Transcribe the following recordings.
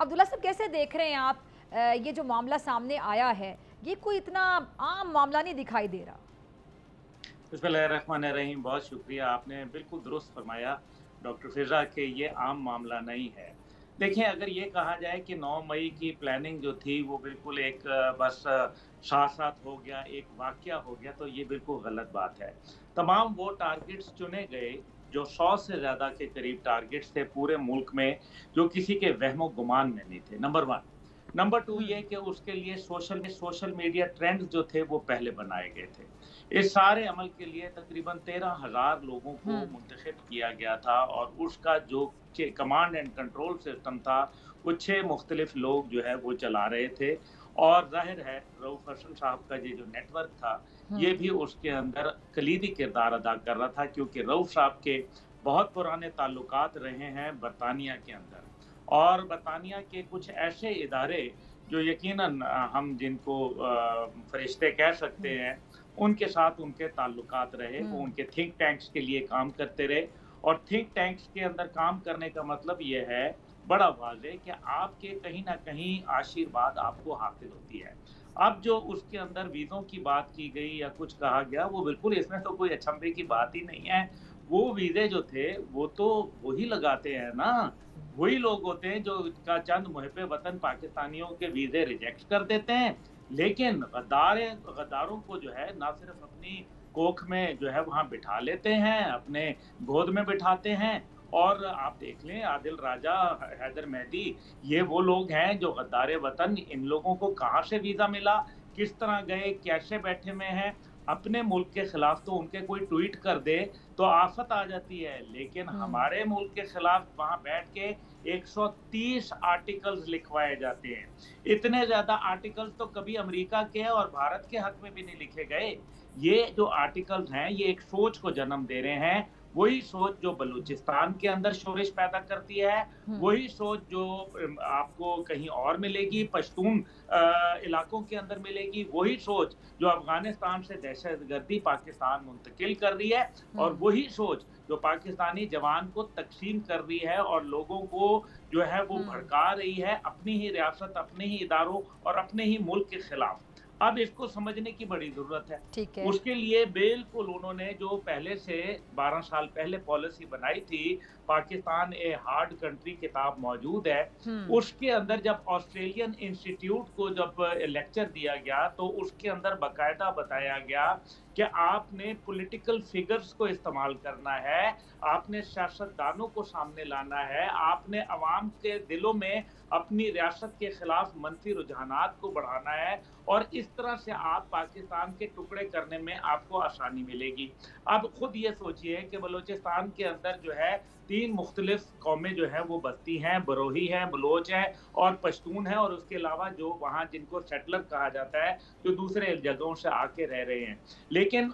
अब्दुल्लाह साहब, कैसे देख रहे हैं आप ये जो मामला सामने आया है, ये कोई इतना आम मामला नहीं दिखाई दे रहा। बिस्मिल्लाहिर्रहमानिर्रहीम, बहुत शुक्रिया, आपने बिल्कुल दुरुस्त फरमाया डॉक्टर फिजा के ये आम मामला नहीं है। देखिए, अगर ये कहा जाए कि 9 मई की प्लानिंग जो थी वो बिल्कुल एक बस साथ हो गया, एक वाकया हो गया, तो ये बिल्कुल गलत बात है। तमाम वो टारगेट्स चुने गए जो 100 से ज़्यादा के करीब टारगेट्स थे पूरे मुल्क में, जो किसी के वहमो गुमान में नहीं थे, नंबर 1। नंबर 2 ये कि उसके लिए सोशल मीडिया ट्रेंड जो थे वो पहले बनाए गए थे। इस सारे अमल के लिए तकरीबन 13,000 लोगों को मुंतखब किया गया था और उसका जो कमांड एंड कंट्रोल सिस्टम था वो 6 मुख्तलिफ लोग जो है वो चला रहे थे। और जाहिर है रऊफ हसन साहब का ये जो नेटवर्क था ये भी उसके अंदर कलीदी किरदार अदा कर रहा था, क्योंकि रऊफ साहब के बहुत पुराने ताल्लुकात रहे हैं बरतानिया के अंदर, और बरतानिया के कुछ ऐसे इदारे जो यकीनन हम जिनको फरिश्ते कह सकते हैं उनके साथ उनके ताल्लुकात रहे। वो उनके थिंक टैंक्स के लिए काम करते रहे, और थिंक टैंक्स के अंदर काम करने का मतलब ये है बड़ा वाज़ेह कि आपके कहीं ना कहीं आशीर्वाद आपको हासिल होती है। अब जो उसके अंदर वीज़ों की बात की गई या कुछ कहा गया, वो बिल्कुल इसमें तो कोई अचंभे की बात ही नहीं है। वो वीज़े जो थे वो तो वही लगाते हैं ना, वही लोग होते हैं जो का चंद मुहब्बे वतन पाकिस्तानियों के वीज़े रिजेक्ट कर देते हैं, लेकिन गद्दारों को जो है ना सिर्फ अपनी कोख में जो है वहाँ बिठा लेते हैं, अपने गोद में बिठाते हैं। और आप देख लें आदिल राजा हैदर मेहदी, ये वो लोग हैं जो गद्दारे वतन, इन लोगों को कहाँ से वीज़ा मिला, किस तरह गए, कैसे बैठे में हैं। अपने मुल्क के खिलाफ तो उनके कोई ट्वीट कर दे तो आफत आ जाती है, लेकिन हमारे मुल्क के खिलाफ वहाँ बैठ के 130 आर्टिकल्स लिखवाए जाते हैं। इतने ज़्यादा आर्टिकल्स तो कभी अमेरिका के और भारत के हक में भी नहीं लिखे गए। ये जो आर्टिकल्स हैं ये एक सोच को जन्म दे रहे हैं, वही सोच जो बलूचिस्तान के अंदर शोरिश पैदा करती है, वही सोच जो आपको कहीं और मिलेगी, पश्तून इलाकों के अंदर मिलेगी, वही सोच जो अफगानिस्तान से दहशतगर्दी पाकिस्तान मुंतकिल कर रही है, और वही सोच जो पाकिस्तानी जवान को तकसीम कर रही है और लोगों को जो है वो भड़का रही है अपनी ही रियासत, अपने ही इदारों और अपने ही मुल्क के खिलाफ। अब इसको समझने की बड़ी जरूरत है। ठीक है, उसके लिए बिल्कुल उन्होंने जो पहले से 12 साल पहले पॉलिसी बनाई थी, पाकिस्तान ए हार्ड कंट्री किताब मौजूद है, उसके अंदर जब ऑस्ट्रेलियन इंस्टीट्यूट को जब लेक्चर दिया गया तो उसके अंदर बाकायदा बताया गया कि आपने पॉलिटिकल फिगर्स को इस्तेमाल करना है, आपने सियासतदानों को सामने लाना है, आपने अवाम के दिलों में अपनी रियासत के खिलाफ मनफी रुझानात को बढ़ाना है, और इस तरह से आप पाकिस्तान के टुकड़े करने में आपको आसानी मिलेगी। अब खुद ये सोचिए कि बलूचिस्तान के अंदर जो है 3 मुख्तलिफ कौमें जो है वो बस्ती हैं, बरोही हैं, बलोच हैं और पश्तून हैं, और उसके अलावा जो वहाँ जिनको सेटलर कहा जाता है जो दूसरे जगहों से आके रह रहे हैं, लेकिन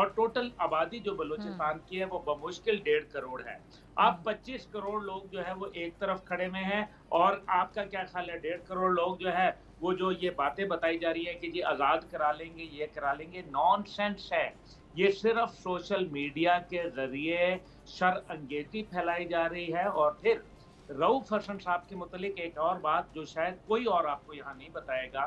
और टोटल आबादी जो बलूचिस्तान की है वो बमुश्किल 1.5 करोड़ है। आप 25 करोड़ लोग जो है वो एक तरफ खड़े में हैं, और आपका क्या ख्याल है 1.5 करोड़ लोग जो है वो जो ये बातें बताई जा रही है कि जी आज़ाद करा लेंगे, ये करा लेंगे, नॉनसेंस है। ये सिर्फ सोशल मीडिया के जरिए शर अंगेजी फैलाई जा रही है। और फिर रऊफ हसन साहब के मुतालिक एक और बात जो शायद कोई और आपको यहाँ नहीं बताएगा,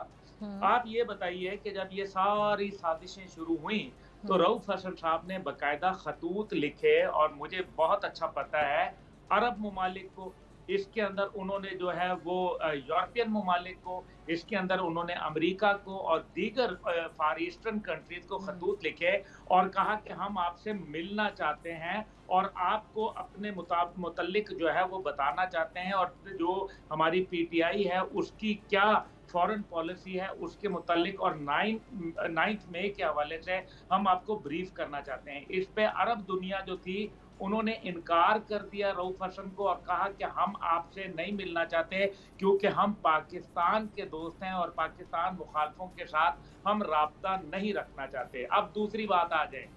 आप ये बताइए कि जब ये सारी साजिशें शुरू हुई तो रऊफ हसन साहब ने बाकायदा खतूत लिखे, और मुझे बहुत अच्छा पता है अरब ममालिक को इसके अंदर उन्होंने जो है वो यूरोपियन ममालिक को, इसके अंदर उन्होंने अमेरिका को और दीगर फार ईस्टर्न कंट्रीज को खतूत लिखे और कहा कि हम आपसे मिलना चाहते हैं और आपको अपने मुतल्लिक जो है वो बताना चाहते हैं, और जो हमारी PTI है उसकी क्या फॉरेन पॉलिसी है उसके मुतालिक, और 9 मई के हवाले से हम आपको ब्रीफ करना चाहते हैं। इस पे अरब दुनिया जो थी उन्होंने इनकार कर दिया रऊफ हसन को, और कहा कि हम आपसे नहीं मिलना चाहते क्योंकि हम पाकिस्तान के दोस्त हैं और पाकिस्तान मुखालफों के साथ हम राब्ता नहीं रखना चाहते। अब दूसरी बात आ जाए,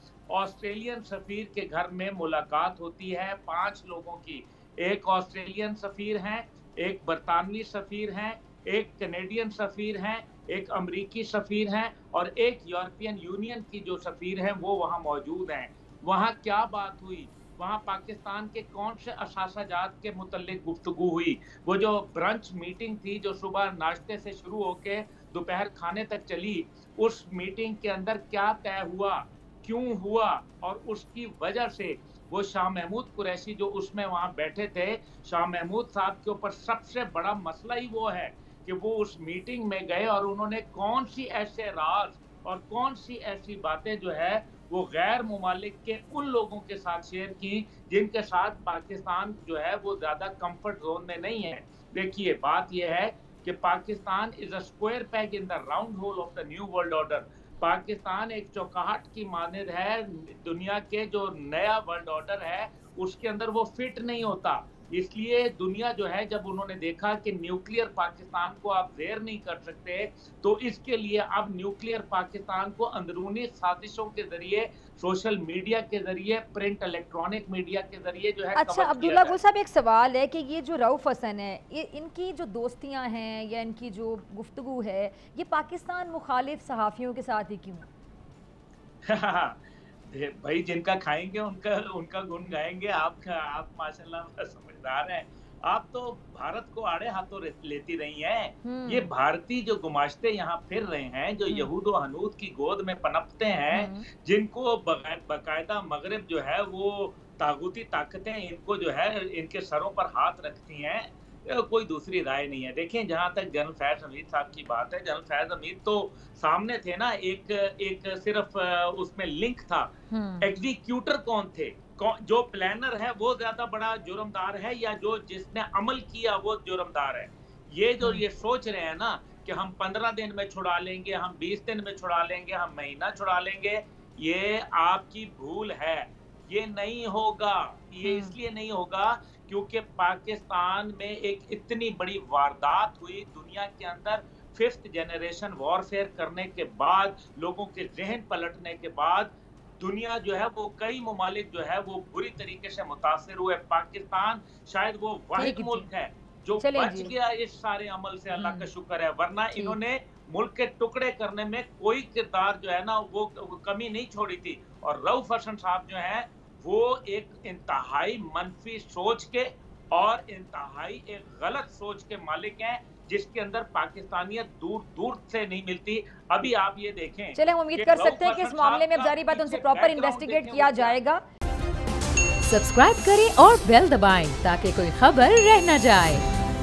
ऑस्ट्रेलियन सफ़ीर के घर में मुलाकात होती है 5 लोगों की, एक ऑस्ट्रेलियन सफ़ीर हैं, एक बरतानवी सफ़ीर हैं, एक कनेडियन सफ़ीर हैं, एक अमरीकी सफ़ीर हैं और एक यूरोपियन यूनियन की जो सफ़ीर हैं वो वहाँ मौजूद हैं। वहाँ क्या बात हुई, वहाँ पाकिस्तान के कौन से असासाजात के मुतल्लिक गुफ्तगू हुई। वो जो ब्रंच मीटिंग थी जो सुबह नाश्ते से शुरू होकर दोपहर खाने तक चली, उस मीटिंग के अंदर क्या तय हुआ, क्यों हुआ और उसकी वजह से वो शाह महमूद कुरैशी जो उसमें वहाँ बैठे थे, शाह महमूद साहब के ऊपर सबसे बड़ा मसला ही वो है कि वो उस मीटिंग में गए और उन्होंने कौन सी ऐसे राज और कौन सी ऐसी बातें जो है वो गैर मुमालिक के उन लोगों के साथ शेयर की जिनके साथ पाकिस्तान जो है वो ज़्यादा कंफर्ट जोन में नहीं है। देखिए बात यह है कि Pakistan is a square peg in the round hole of the new world order. Pakistan एक चौकाहट की मानद है, दुनिया के जो नया वर्ल्ड ऑर्डर है उसके अंदर वो फिट नहीं होता। इसलिए दुनिया जो है जब उन्होंने देखा कि न्यूक्लियर पाकिस्तान को आप ज़ेर नहीं कर सकते, तो इसके लिए अब न्यूक्लियर पाकिस्तान को अंदरूनी साजिशों के जरिए, सोशल मीडिया के जरिए, प्रिंट इलेक्ट्रॉनिक मीडिया के जरिए जो है। अच्छा अब्दुल्लाह गुल साहब, एक सवाल है कि ये जो रऊफ हसन है, ये इनकी जो दोस्तियाँ हैं या इनकी जो गुफ्तगू है, ये पाकिस्तान मुखालिफ सहाफ़ियों के साथ ही क्यों? भाई जिनका खाएंगे उनका गुण गाएंगे। आप माशाल्लाह समझदार हैं, आप तो भारत को आड़े हाथों लेती रही हैं। ये भारतीय जो गुमाश्ते यहाँ फिर रहे हैं, जो यहूद और हनूद की गोद में पनपते हैं, जिनको बाकायदा मगरिब जो है वो तागूती ताकतें इनको जो है इनके सरों पर हाथ रखती हैं, कोई दूसरी राय नहीं है। देखें जहाँ तक जनरल फैज अमीर साहब की बात है, जनरल फैज अमीर तो सामने थे ना, एक सिर्फ उसमें लिंक था। एग्जीक्यूटर कौन थे? जो प्लानर है वो ज्यादा बड़ा जुर्मदार है या जो जिसने अमल किया वो जुर्मदार है? ये जो ये सोच रहे हैं ना कि हम 15 दिन में छुड़ा लेंगे, हम 20 दिन में छुड़ा लेंगे, हम महीना छुड़ा लेंगे, ये आपकी भूल है। ये नहीं होगा। ये इसलिए नहीं होगा क्योंकि पाकिस्तान में एक इतनी बड़ी वारदात हुई, दुनिया के अंदर 5th जनरेशन वॉरफेयर करने के बाद, लोगों के जहन पलटने के बाद दुनिया जो है वो कई ममालिक जो है वो बुरी तरीके से मुतासर हुए। पाकिस्तान शायद वो वाहिद मुल्क है जो बच गया इस सारे अमल से, अल्लाह का शुक्र है, वरना इन्होंने मुल्क के टुकड़े करने में कोई किरदार जो है ना वो कमी नहीं छोड़ी थी। और रऊफ हसन साहब जो है वो एक इंतहाई मनफी सोच के और इंतहाई एक गलत सोच के मालिक हैं, जिसके अंदर पाकिस्तानियत दूर दूर से नहीं मिलती। अभी आप ये देखें। चलें, उम्मीद कर सकते हैं कि इस मामले में अब जारी बात उनसे प्रॉपर इन्वेस्टिगेट किया जाएगा। सब्सक्राइब करें और बेल दबाएं ताकि कोई खबर रह न जाए।